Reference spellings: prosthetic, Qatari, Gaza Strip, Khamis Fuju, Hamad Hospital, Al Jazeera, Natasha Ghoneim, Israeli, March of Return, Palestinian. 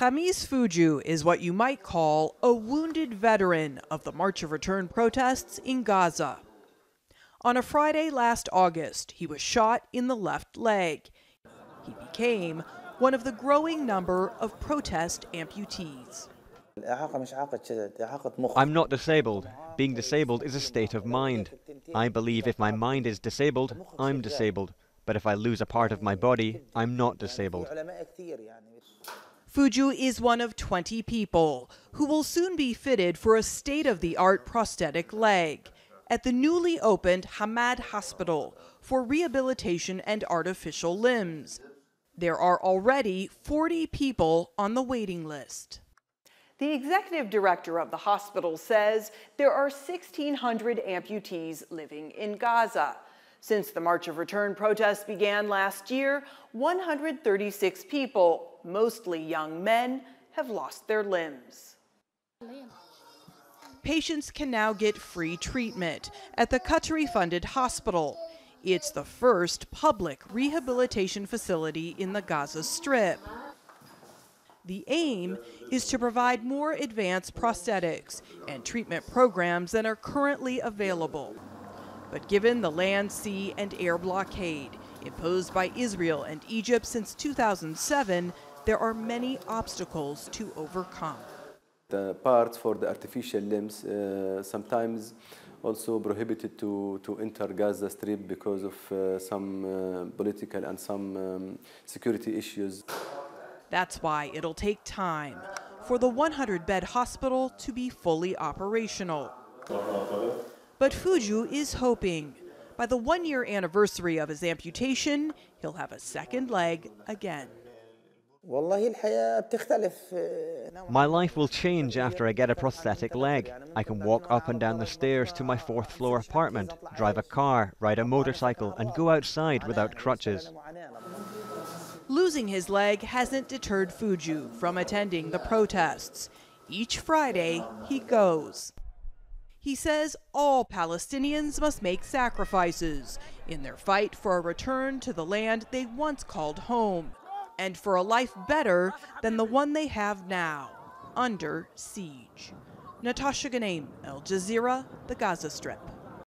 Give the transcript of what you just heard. Khamis Fuju is what you might call a wounded veteran of the March of Return protests in Gaza. On a Friday last August, he was shot in the left leg. He became one of the growing number of protest amputees. I'm not disabled. Being disabled is a state of mind. I believe if my mind is disabled, I'm disabled. But if I lose a part of my body, I'm not disabled. Fuju is one of 20 people who will soon be fitted for a state-of-the-art prosthetic leg at the newly opened Hamad Hospital for rehabilitation and artificial limbs. There are already 40 people on the waiting list. The executive director of the hospital says there are 1,600 amputees living in Gaza. Since the March of Return protests began last year, 136 people, mostly young men, have lost their limbs. Patients can now get free treatment at the Qatari-funded hospital. It's the first public rehabilitation facility in the Gaza Strip. The aim is to provide more advanced prosthetics and treatment programs than are currently available. But given the land, sea, and air blockade imposed by Israel and Egypt since 2007, there are many obstacles to overcome. The parts for the artificial limbs sometimes also prohibited to enter Gaza Strip because of some political and some security issues. That's why it'll take time for the 100-bed hospital to be fully operational. But Fuju is hoping by the one-year anniversary of his amputation, he'll have a second leg again. My life will change after I get a prosthetic leg. I can walk up and down the stairs to my fourth-floor apartment, drive a car, ride a motorcycle, and go outside without crutches. Losing his leg hasn't deterred Fuju from attending the protests. Each Friday, he goes. He says all Palestinians must make sacrifices in their fight for a return to the land they once called home and for a life better than the one they have now, under siege. Natasha Ghoneim, Al Jazeera, the Gaza Strip.